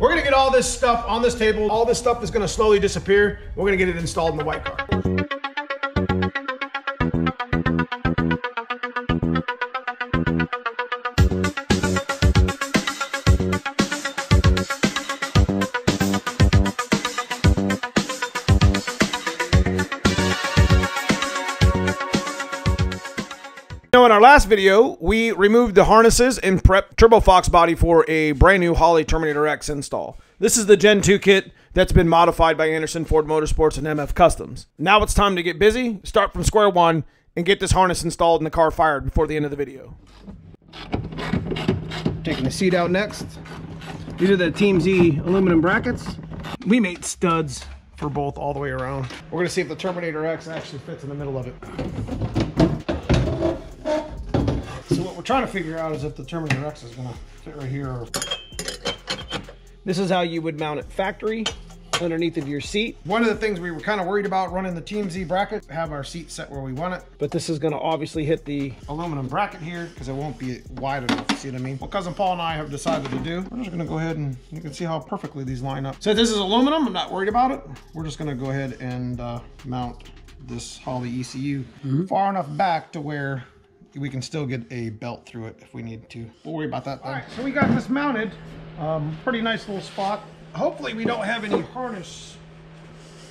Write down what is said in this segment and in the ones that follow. We're gonna get all this stuff on this table. All this stuff is gonna slowly disappear. We're gonna get it installed in the white car. Now in our last video, we removed the harnesses and prepped Turbo Fox body for a brand new Holley Terminator X install. This is the Gen 2 kit that's been modified by Anderson Ford Motorsports and MF Customs. Now it's time to get busy, start from square one, and get this harness installed and the car fired before the end of the video. Taking the seat out next. These are the Team Z aluminum brackets. We made studs for both all the way around. We're gonna see if the Terminator X actually fits in the middle of it. So what we're trying to figure out is if the Terminator X is going to fit right here. This is how you would mount it factory underneath of your seat. One of the things we were kind of worried about running the Team Z bracket, have our seat set where we want it. But this is going to obviously hit the aluminum bracket here because it won't be wide enough. See what I mean? What Cousin Paul and I have decided to do, we're just going to go ahead and you can see how perfectly these line up. So this is aluminum. I'm not worried about it. We're just going to go ahead and mount this Holley ECU far enough back to where we can still get a belt through it if we need to. We'll worry about that then. All right, so we got this mounted. Pretty nice little spot. Hopefully we don't have any harness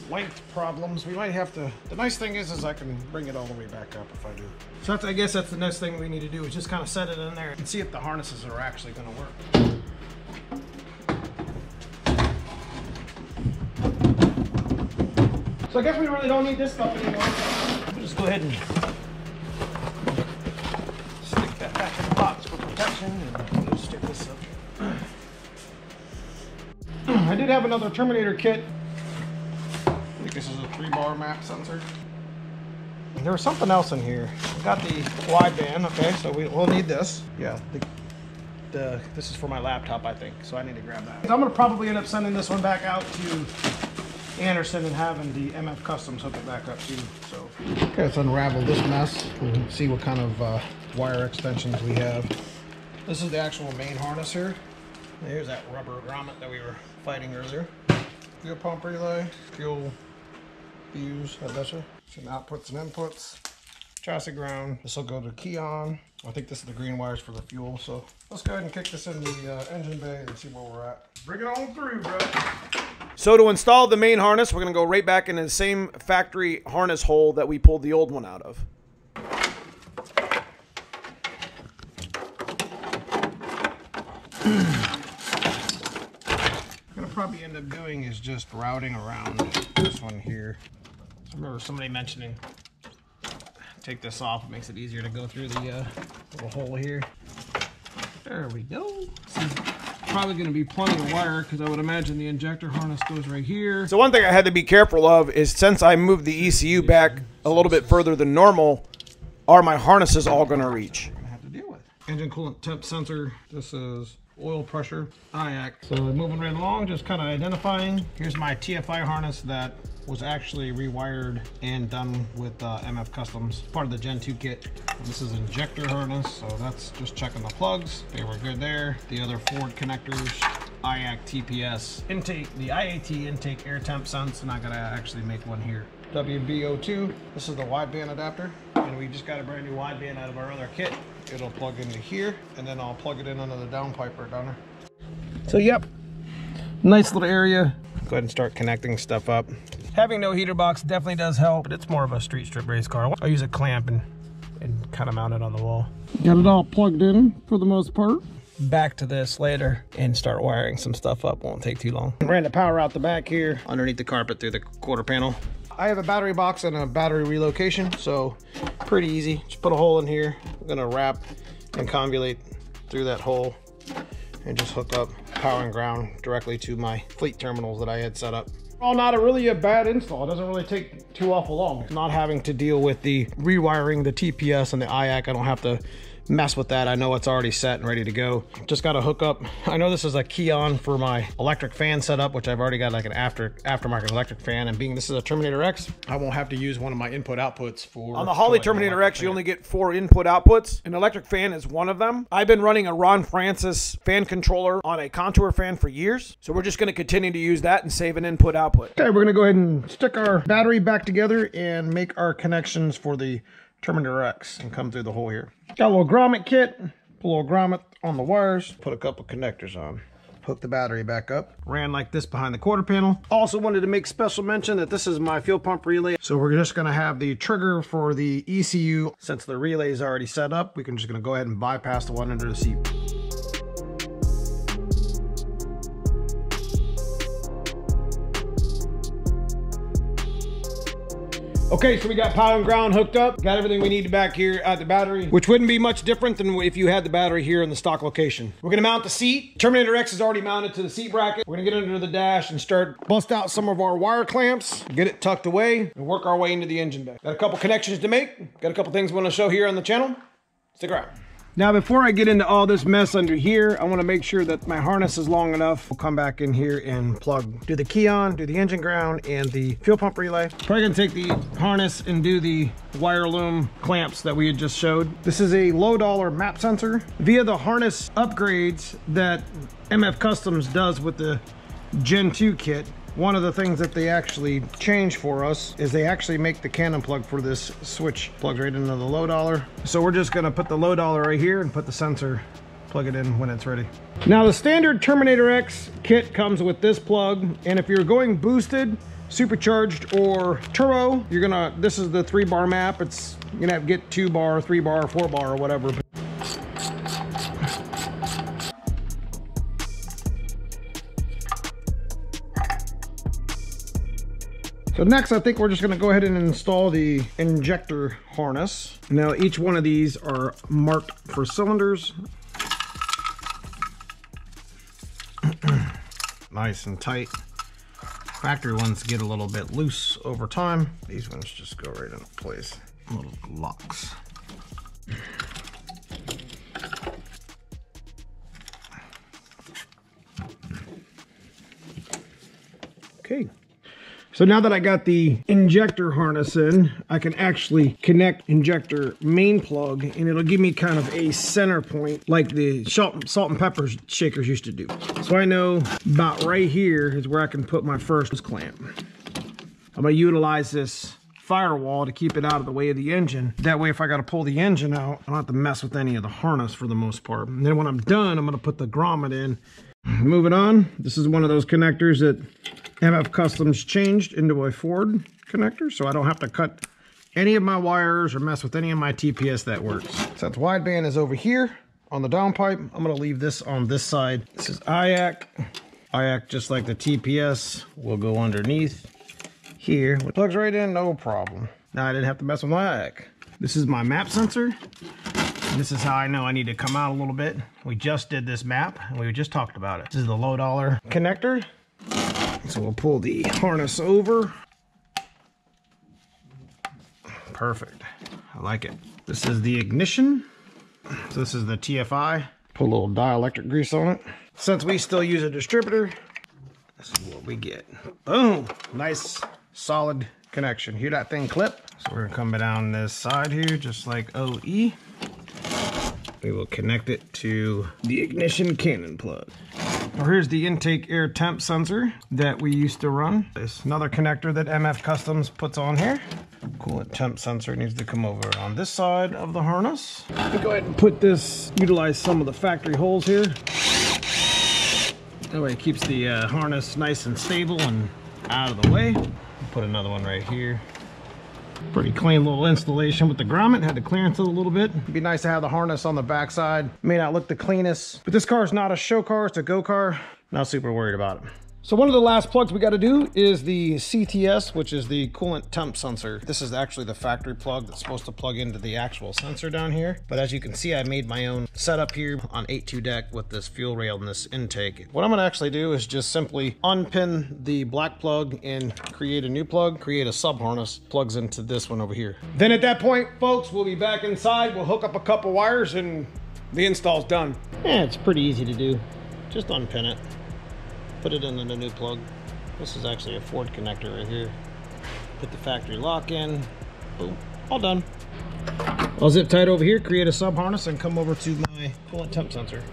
length problems. We might have to, the nice thing is I can bring it all the way back up if I do. So that's, I guess that's the next thing we need to do is just kind of set it in there and see if the harnesses are actually gonna work. So I guess we really don't need this stuff anymore. We'll just go ahead and back in the box for protection, and we'll stick this up. I did have another Terminator kit. I think this is a 3-bar map sensor. There was something else in here. I got the wideband, okay, so we'll need this. Yeah, this is for my laptop, I think, so I need to grab that. I'm gonna probably end up sending this one back out to Anderson and having the MF Customs hook it back up too. So okay, let's unravel this mess and see what kind of wire extensions we have. This is the actual main harness here. Here's that rubber grommet that we were fighting earlier. Fuel pump relay, fuel fuse, I betcha. Some outputs and inputs. Chassis ground. This will go to key on. I think this is the green wires for the fuel. So let's go ahead and kick this in the engine bay and see where we're at. Bring it on through, bro. So to install the main harness, we're going to go right back in the same factory harness hole that we pulled the old one out of. I'm going to probably end up doing is just routing around this one here. I remember somebody mentioning, take this off, it makes it easier to go through the little hole here. There we go. Probably going to be plenty of wire because I would imagine the injector harness goes right here. So one thing I had to be careful of is since I moved the ECU back a little bit further than normal, are my harnesses all going to reach? I have to deal with engine coolant temp sensor. This is oil pressure IAC. So moving right along, just kind of identifying. Here's my TFI harness that was actually rewired and done with MF Customs, part of the Gen 2 kit. This is injector harness, so that's just checking the plugs. They were good there. The other Ford connectors, IAC TPS intake, the IAT intake air temp sense, and I gotta actually make one here. WB02, this is the wideband adapter, and we just got a brand new wideband out of our other kit. It'll plug into here, and then I'll plug it in under the downpipe right down there. So yep, nice little area. Go ahead and start connecting stuff up. Having no heater box definitely does help, but it's more of a street strip race car. I'll use a clamp and kind of mount it on the wall. Got it all plugged in for the most part. Back to this later and start wiring some stuff up. Won't take too long. Ran the power out the back here underneath the carpet through the quarter panel. I have a battery box and a battery relocation, so pretty easy. Just put a hole in here. I'm gonna wrap and convolute through that hole and just hook up power and ground directly to my fleet terminals that I had set up. Well, not a bad install. It doesn't really take too awful long. Not having to deal with the rewiring, the TPS and the IAC. I don't have to mess with that. I know it's already set and ready to go. Just got to hook up. I know this is a key on for my electric fan setup, which I've already got like an aftermarket electric fan, and being this is a Terminator X, I won't have to use one of my input outputs for. On the Holley Terminator X, you only get 4 input outputs. An electric fan is one of them. I've been running a Ron Francis fan controller on a contour fan for years, so we're just going to continue to use that and save an input output. Okay, we're going to go ahead and stick our battery back together and make our connections for the Terminator X and come through the hole here. Got a little grommet kit, put a little grommet on the wires, put a couple connectors on, hook the battery back up. Ran like this behind the quarter panel. Also wanted to make special mention that this is my fuel pump relay. So we're just gonna have the trigger for the ECU. Since the relay is already set up, we can just gonna go ahead and bypass the one under the seat. Okay, so we got power and ground hooked up. Got everything we need back here at the battery, which wouldn't be much different than if you had the battery here in the stock location. We're gonna mount the seat. Terminator X is already mounted to the seat bracket. We're gonna get under the dash and start bust out some of our wire clamps, get it tucked away, and work our way into the engine bay. Got a couple connections to make. Got a couple things we wanna show here on the channel. Stick around. Now, before I get into all this mess under here, I wanna make sure that my harness is long enough. We'll come back in here and plug, do the key on, do the engine ground, and the fuel pump relay. Probably gonna take the harness and do the wire loom clamps that we had just showed. This is a low dollar map sensor. Via the harness upgrades that MF Customs does with the Gen 2 kit, one of the things that they actually change for us is they actually make the cannon plug for this switch. Plugs right into the low dollar. So we're just gonna put the low dollar right here and put the sensor, plug it in when it's ready. Now the standard Terminator X kit comes with this plug, and if you're going boosted, supercharged, or turbo, you're gonna, this is the 3-bar map. It's, you're gonna have to get 2-bar, 3-bar, 4-bar, or whatever. So next, I think we're just gonna go ahead and install the injector harness. Now, each one of these are marked for cylinders. Nice and tight. Factory ones get a little bit loose over time. These ones just go right into place. Little locks. Okay. So now that I got the injector harness in, I can actually connect injector main plug, and it'll give me kind of a center point like the salt and pepper shakers used to do. So I know about right here is where I can put my first clamp. I'm gonna utilize this firewall to keep it out of the way of the engine. That way, if I gotta pull the engine out, I don't have to mess with any of the harness for the most part. And then when I'm done, I'm gonna put the grommet in. Moving on, this is one of those connectors that MF Customs changed into a Ford connector, so I don't have to cut any of my wires or mess with any of my TPS that works. Since wideband is over here on the downpipe, I'm gonna leave this on this side. This is IAC. IAC, just like the TPS, will go underneath here. It plugs right in, no problem. Now I didn't have to mess with my IAC. This is my map sensor. This is how I know I need to come out a little bit. We just did this map, and we just talked about it. This is the low dollar connector. So we'll pull the harness over. Perfect, I like it. This is the ignition. So this is the TFI. Put a little dielectric grease on it. Since we still use a distributor, this is what we get. Boom, nice solid connection. Hear that thing clip? So we're gonna come down this side here, just like OE. We will connect it to the ignition cannon plug. Well, here's the intake air temp sensor that we used to run. There's another connector that MF Customs puts on here. Coolant temp sensor needs to come over on this side of the harness. Let me go ahead and put this, utilize some of the factory holes here. That way it keeps the harness nice and stable and out of the way. Put another one right here. Pretty clean little installation with the grommet. Had to clearance it a little bit. It'd be nice to have the harness on the backside. May not look the cleanest, but this car is not a show car, it's a go car. Not super worried about it. So one of the last plugs we got to do is the CTS, which is the coolant temp sensor. This is actually the factory plug that's supposed to plug into the actual sensor down here. But as you can see, I made my own setup here on 8.2 deck with this fuel rail and this intake. What I'm going to actually do is just simply unpin the black plug and create a new plug, create a sub harness, plugs into this one over here. Then at that point, folks, we'll be back inside. We'll hook up a couple wires and the install's done. Yeah, it's pretty easy to do. Just unpin it. Put it in the new plug. This is actually a Ford connector right here. Put the factory lock in. Boom, all done. I'll zip tight over here, create a sub harness, and come over to my coolant temp sensor.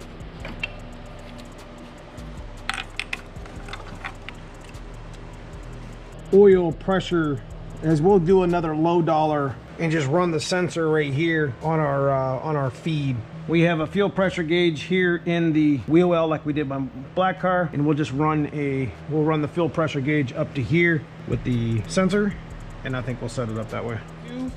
Oil pressure, as we'll do another low dollar and just run the sensor right here on our feed. We have a fuel pressure gauge here in the wheel well like we did my black car, and we'll just run we'll run the fuel pressure gauge up to here with the sensor, and I think we'll set it up that way.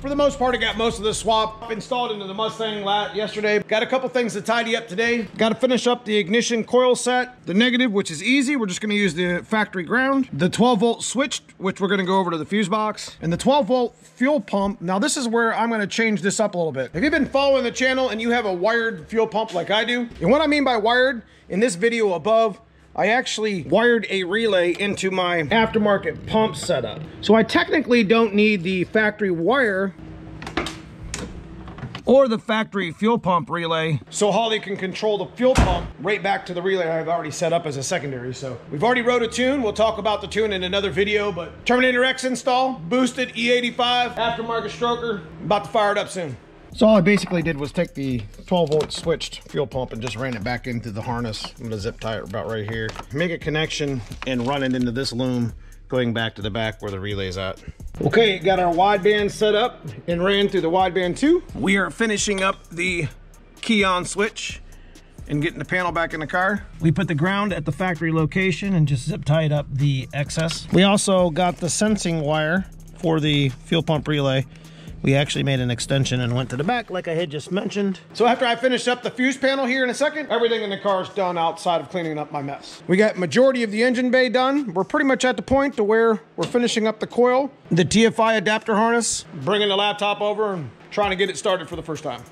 For the most part, I got most of the swap installed into the Mustang yesterday. Got a couple things to tidy up today. Got to finish up the ignition coil set. The negative, which is easy. We're just going to use the factory ground. The 12-volt switch, which we're going to go over to the fuse box. And the 12-volt fuel pump. Now, this is where I'm going to change this up a little bit. If you've been following the channel and you have a wired fuel pump like I do, and what I mean by wired, in this video above, I actually wired a relay into my aftermarket pump setup. So I technically don't need the factory wire or the factory fuel pump relay. So Holley can control the fuel pump right back to the relay I've already set up as a secondary. So we've already wrote a tune. We'll talk about the tune in another video, but Terminator X install, boosted E85, aftermarket stroker, about to fire it up soon. So all I basically did was take the 12-volt switched fuel pump and just ran it back into the harness. I'm gonna zip tie it about right here. Make a connection and run it into this loom, going back to the back where the relay's at. Okay, got our wideband set up and ran through the wideband 2. We are finishing up the key on switch and getting the panel back in the car. We put the ground at the factory location and just zip tied up the excess. We also got the sensing wire for the fuel pump relay. We actually made an extension and went to the back like I had just mentioned. So after I finish up the fuse panel here in a second, everything in the car is done outside of cleaning up my mess. We got majority of the engine bay done. We're pretty much at the point to where we're finishing up the coil, the TFI adapter harness, bringing the laptop over and trying to get it started for the first time.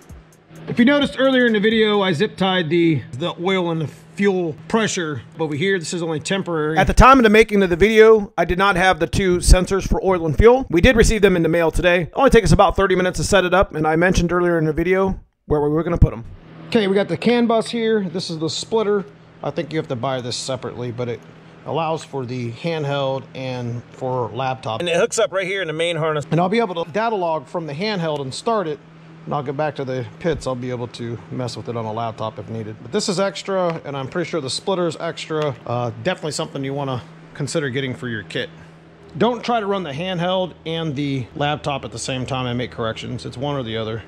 If you noticed earlier in the video, I zip tied the oil and the fuel pressure over here. This is only temporary. At the time of the making of the video, I did not have the two sensors for oil and fuel. We did receive them in the mail today. It only takes us about 30 minutes to set it up, and I mentioned earlier in the video where we were going to put them. Okay, we got the CAN bus here. This is the splitter. I think you have to buy this separately, but it allows for the handheld and for laptop. And it hooks up right here in the main harness. And I'll be able to data log from the handheld and start it. When I'll get back to the pits, I'll be able to mess with it on a laptop if needed. But this is extra, and I'm pretty sure the splitter is extra. Definitely something you want to consider getting for your kit. Don't try to run the handheld and the laptop at the same time and make corrections. It's one or the other.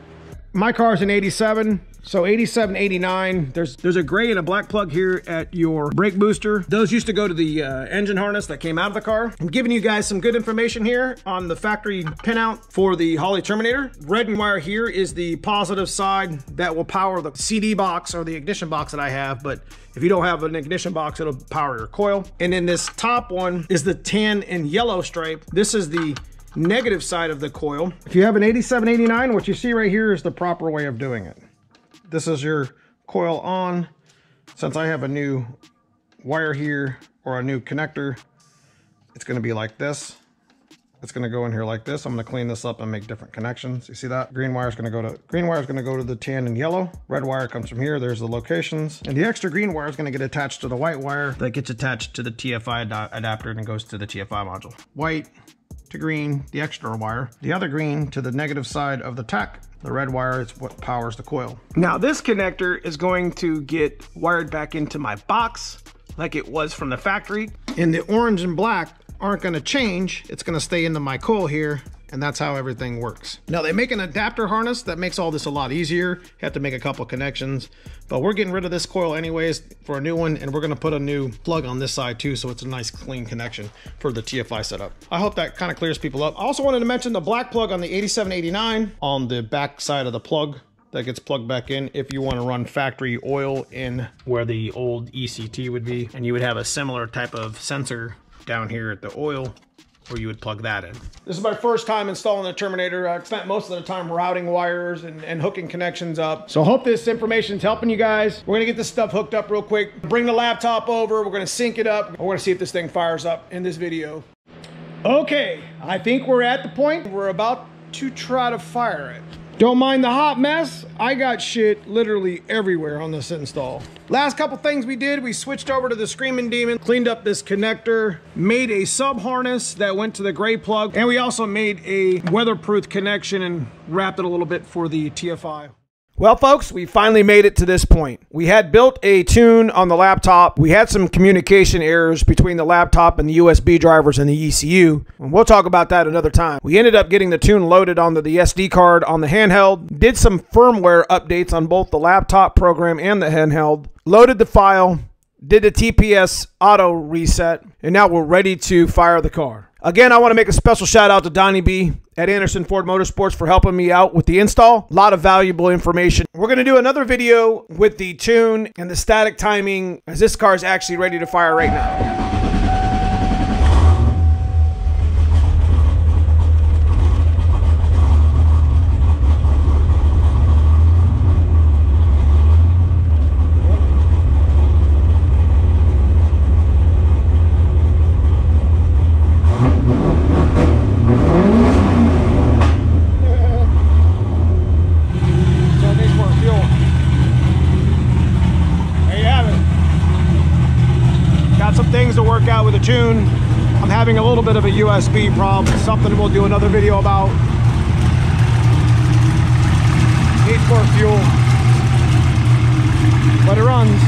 My car's an 87, so 87, 89. There's a gray and a black plug here at your brake booster. Those used to go to the engine harness that came out of the car. I'm giving you guys some good information here on the factory pinout for the Holley Terminator. Red wire here is the positive side that will power the CD box or the ignition box that I have, but if you don't have an ignition box, it'll power your coil. And then this top one is the tan and yellow stripe. This is the negative side of the coil. If you have an 8789, what you see right here is the proper way of doing it. This is your coil on. Since I have a new wire here or a new connector, it's going to be like this. It's going to go in here like this. I'm going to clean this up and make different connections. You see that green wire is going to go to the tan and yellow. Red wire comes from here. There's the locations, and the extra green wire is going to get attached to the white wire that gets attached to the TFI adapter and goes to the TFI module. White to green, the extra wire, the other green to the negative side of the tech. The red wire is what powers the coil. Now this connector is going to get wired back into my box like it was from the factory, and the orange and black aren't going to change. It's going to stay into my coil here, and that's how everything works. Now they make an adapter harness that makes all this a lot easier. You have to make a couple connections, but we're getting rid of this coil anyways for a new one, and we're going to put a new plug on this side too, so it's a nice clean connection for the TFI setup. I hope that kind of clears people up. I also wanted to mention the black plug on the 8789 on the back side of the plug. that gets plugged back in if you want to run factory oil in where the old ECT would be. And you would have a similar type of sensor down here at the oil where you would plug that in. This is my first time installing the Terminator. I've spent most of the time routing wires and hooking connections up. So I hope this information's helping you guys. We're gonna get this stuff hooked up real quick. Bring the laptop over, we're gonna sync it up. We're gonna see if this thing fires up in this video. Okay, I think we're at the point we're about to try to fire it. Don't mind the hot mess. I got shit literally everywhere on this install. Last couple things we did, we switched over to the Screaming Demon, cleaned up this connector, made a sub harness that went to the gray plug, and we also made a weatherproof connection and wrapped it a little bit for the TFI. Well, folks, we finally made it to this point. We had built a tune on the laptop. We had some communication errors between the laptop and the USB drivers and the ECU, and we'll talk about that another time. We ended up getting the tune loaded onto the SD card on the handheld, did some firmware updates on both the laptop program and the handheld, loaded the file, did the TPS auto reset, and now we're ready to fire the car. Again, I want to make a special shout out to Donnie B at Anderson Ford Motorsports for helping me out with the install. A lot of valuable information. We're going to do another video with the tune and the static timing as this car is actually ready to fire right now. Tune. I'm having a little bit of a USB problem, something we'll do another video about. Need more fuel, but it runs.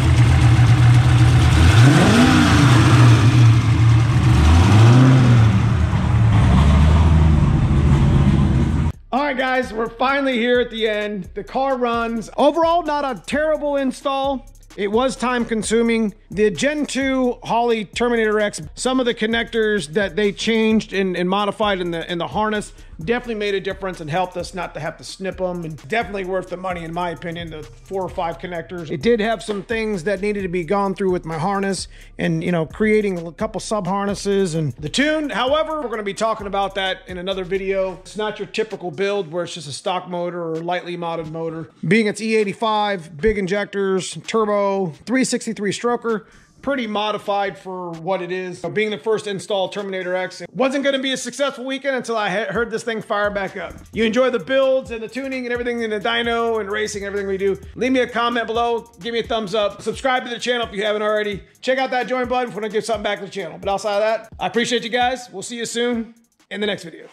All right, guys, we're finally here at the end. The car runs. Overall, not a terrible install. It was time consuming. The Gen 2 Holley Terminator X, some of the connectors that they changed and modified in the harness definitely made a difference and helped us not to have to snip them, and definitely worth the money in my opinion, the 4 or 5 connectors. It did have some things that needed to be gone through with my harness and, you know, creating a couple sub harnesses and the tune. However, we're gonna be talking about that in another video. It's not your typical build where it's just a stock motor or lightly modded motor. Being it's E85, big injectors, turbo, 363 stroker, pretty modified for what it is. So being the first install Terminator X, it wasn't going to be a successful weekend until I heard this thing fire back up. You enjoy the builds and the tuning and everything in the dyno and racing, everything we do. Leave me a comment below, give me a thumbs up, subscribe to the channel if you haven't already. Check out that join button if you want to give something back to the channel. But outside of that, I appreciate you guys. We'll see you soon in the next video.